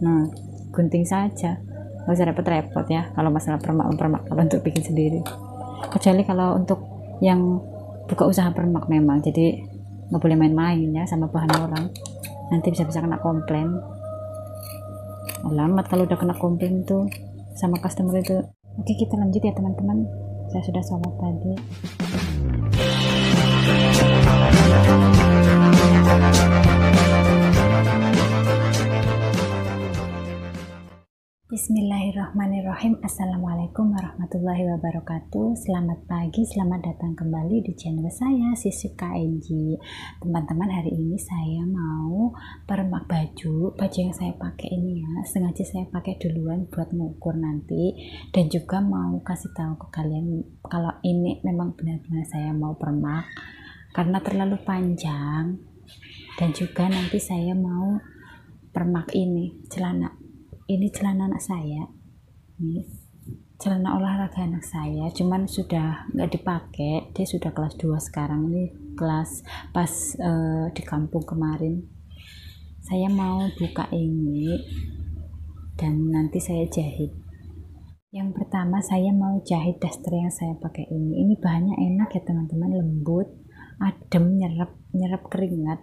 Nah, gunting saja, nggak usah repot-repot ya kalau masalah permak-permak kalau untuk bikin sendiri. Kecuali kalau untuk yang buka usaha permak memang, jadi nggak boleh main-main ya sama bahan orang, nanti bisa-bisa kena komplain. Alamat kalau udah kena komplain tuh sama customer itu. Oke, kita lanjut ya teman-teman, saya sudah sholat tadi. Bismillahirrahmanirrahim. Assalamualaikum warahmatullahi wabarakatuh. Selamat pagi, selamat datang kembali di channel saya Syisyuka NG. Teman-teman, hari ini saya mau permak baju yang saya pakai ini ya, sengaja saya pakai duluan buat ngukur nanti, dan juga mau kasih tahu ke kalian kalau ini memang benar-benar saya mau permak karena terlalu panjang, dan juga nanti saya mau permak ini celana. Ini celana anak saya, ini celana olahraga anak saya, cuman sudah nggak dipakai. Dia sudah kelas 2 sekarang, ini kelas pas di kampung kemarin. Saya mau buka ini dan nanti saya jahit. Yang pertama saya mau jahit daster yang saya pakai ini. Ini bahannya enak ya teman-teman, lembut, adem, nyerap keringat.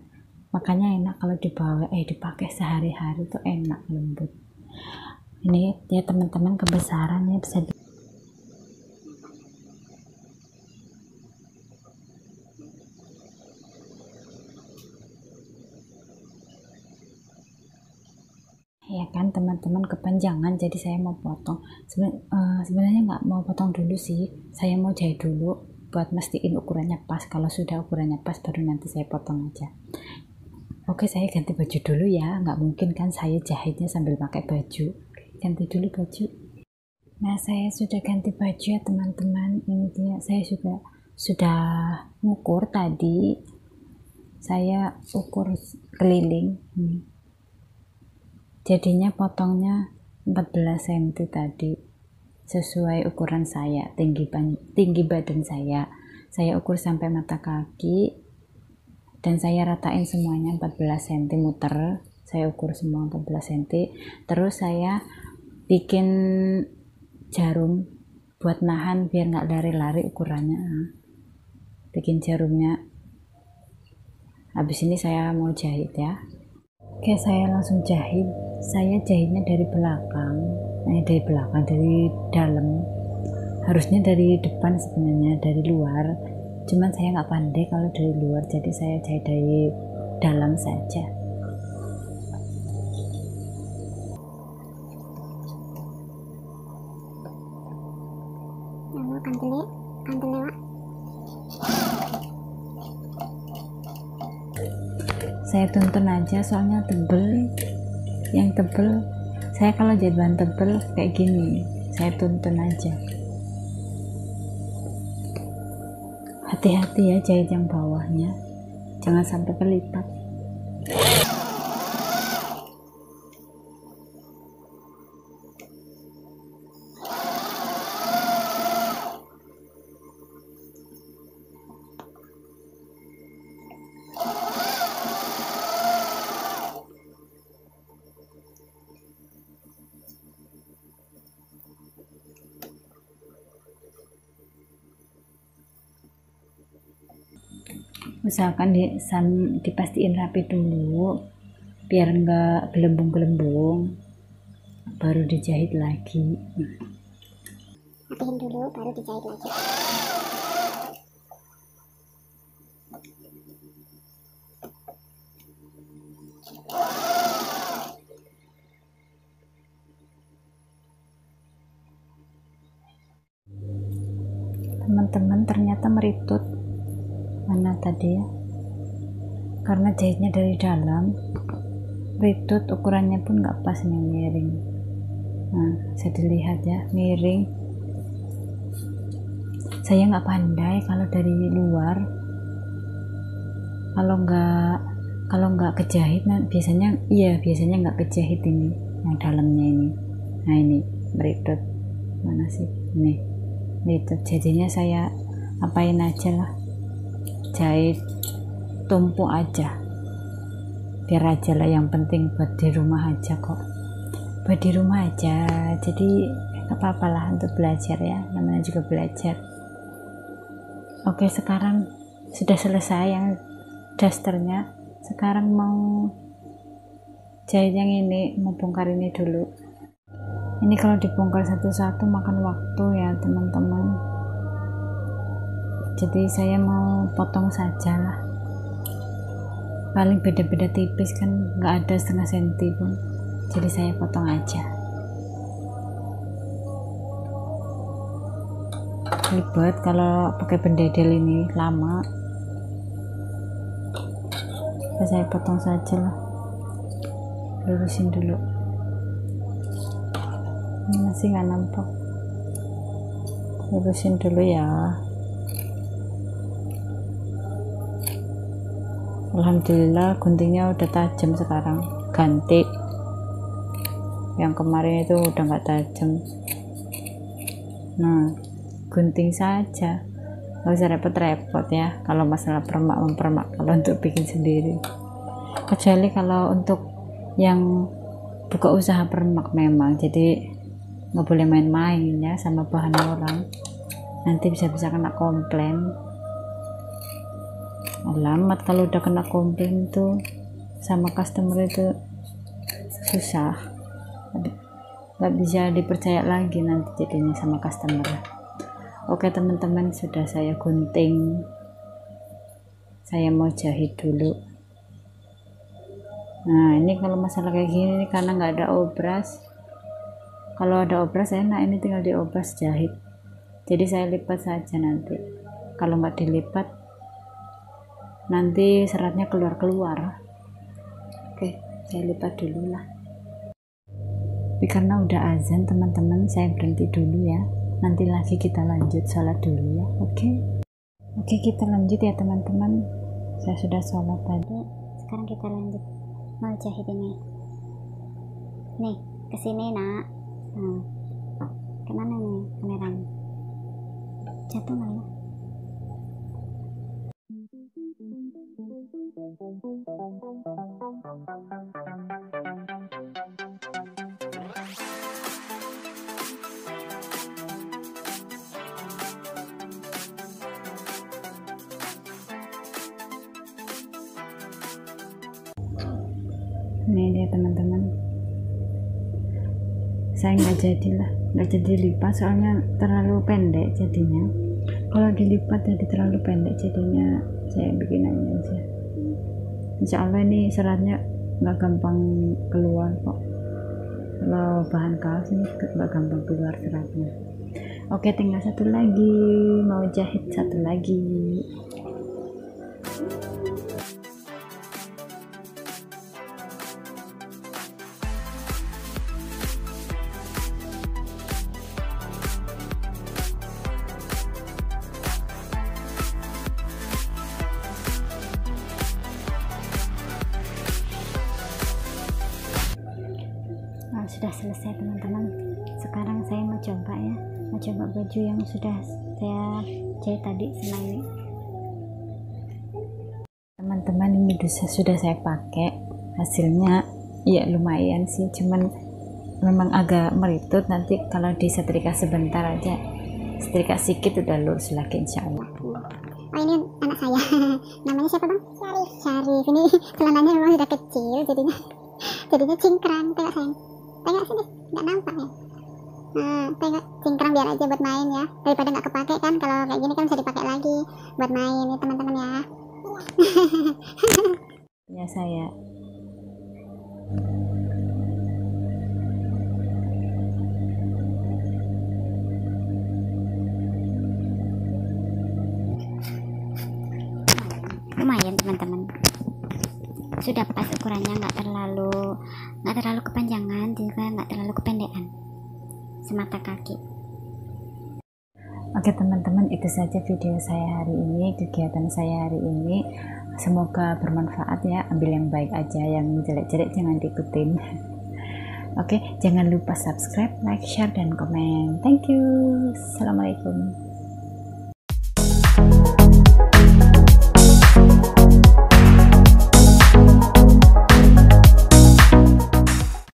Makanya enak kalau dibawa, dipakai sehari-hari tuh enak, lembut. Ini ya teman-teman, kebesarannya bisa di ya kan teman-teman, kepanjangan, jadi saya mau potong. Sebenarnya nggak mau potong dulu sih, saya mau jahit dulu buat mastiin ukurannya pas. Kalau sudah ukurannya pas baru nanti saya potong aja. Oke, saya ganti baju dulu ya, nggak mungkin kan saya jahitnya sambil pakai baju. Ganti dulu baju. Nah, saya sudah ganti baju ya teman-teman. Ini dia, saya juga sudah ngukur tadi. Saya ukur keliling. Jadinya potongnya 14 cm tadi, sesuai ukuran saya, tinggi badan saya. Saya ukur sampai mata kaki. Dan saya ratain semuanya 14 cm, saya ukur semua 14 cm. Terus saya bikin jarum buat nahan biar nggak lari-lari ukurannya. Bikin jarumnya. Habis ini saya mau jahit ya. Oke, saya langsung jahit. Saya jahitnya dari belakang, dari dalam. Harusnya dari depan sebenarnya, dari luar. Cuman saya nggak pandai kalau dari luar, jadi saya jahit dari dalam saja. Saya tuntun aja, soalnya tebel. Yang tebel, saya kalau jahit bahan tebel kayak gini, saya tuntun aja. Hati-hati ya jahit yang bawahnya, jangan sampai kelipat. Usahakan dipastiin rapi dulu biar enggak gelembung-gelembung, baru dijahit lagi. Rapiin dulu baru dijahit lagi. Teman-teman, ternyata meritut mana tadi ya, karena jahitnya dari dalam, ritut ukurannya pun nggak pas nih, miring. Nah, bisa dilihat ya, miring. Saya nggak pandai kalau dari luar, kalau nggak kejahit, nah biasanya nggak kejahit ini yang dalamnya ini. Nah, ini ritut mana sih, nih ritut. Jadinya saya apain aja lah, jahit tumpuk aja. biar aja lah, yang penting buat di rumah aja kok, buat di rumah aja. Jadi gak apa-apa lah untuk belajar ya, namanya juga belajar. Oke, sekarang sudah selesai yang dasternya, sekarang mau jahit yang ini, mau bongkar ini dulu. Ini kalau dibongkar satu-satu makan waktu ya teman-teman, jadi saya mau potong saja lah, paling beda-beda tipis kan, nggak ada 0,5 senti pun, jadi saya potong aja. Ribet kalau pakai pendedel ini, lama. Saya potong saja lah, lurusin dulu. Ini masih nggak nampak, lurusin dulu ya. Alhamdulillah guntingnya udah tajam sekarang, ganti yang kemarin itu udah nggak tajam. Nah, gunting saja, nggak usah repot-repot ya kalau masalah permak-mempermak kalau untuk bikin sendiri. Kecuali kalau untuk yang buka usaha permak memang, jadi nggak boleh main-main ya sama bahan orang, nanti bisa-bisa kena komplain. Alamat, kalau udah kena komplain tuh sama customer itu susah, nggak bisa dipercaya lagi nanti jadinya sama customer. Oke teman-teman, sudah saya gunting, saya mau jahit dulu. Nah ini kalau masalah kayak gini karena nggak ada obras, kalau ada obras enak, ini tinggal diobras jahit. Jadi saya lipat saja nanti, kalau nggak dilipat nanti seratnya keluar-keluar. Oke, saya lipat dulu lah. Tapi karena udah azan teman-teman, saya berhenti dulu ya, nanti lagi kita lanjut sholat dulu ya. Oke, kita lanjut ya teman-teman, saya sudah sholat tadi. Sekarang kita lanjut mau jahit ini nih, kesini nak. Nah, kemana nih kameranya, jatuh nggak ya? Ini dia teman-teman, saya nggak jadi lipat soalnya terlalu pendek jadinya. Kalau dilipat jadi terlalu pendek jadinya, saya bikin aja. Insya Allah ini seratnya nggak gampang keluar kok, kalau bahan kaos ini nggak gampang keluar seratnya. Oke, tinggal satu lagi, mau jahit satu lagi. Sudah selesai teman-teman, sekarang saya mau coba ya, mau coba baju yang sudah saya jahit tadi sama ini teman-teman. Ini sudah saya pakai, hasilnya ya lumayan sih, cuman memang agak meritut, nanti kalau disetrika sebentar aja, setrika sedikit udah lurus lagi insya Allah. Oh ini anak saya namanya siapa bang? Syarif. Ini celananya memang sudah kecil jadinya cingkrang, tengok sayang, tengok sini, nggak nampak ya. Nah, tengok cingkrang, biar aja buat main ya, daripada nggak kepake kan. Kalau kayak gini kan bisa dipakai lagi buat main ya teman-teman ya. Ya saya lumayan teman-teman, sudah pas ukurannya, nggak terlalu kepanjangan juga nggak terlalu kependekan, semata kaki. Oke teman-teman, itu saja video saya hari ini, kegiatan saya hari ini, semoga bermanfaat ya. Ambil yang baik aja, yang jelek-jelek jangan diikutin. Oke, jangan lupa subscribe, like, share, dan komen. Thank you. Assalamualaikum.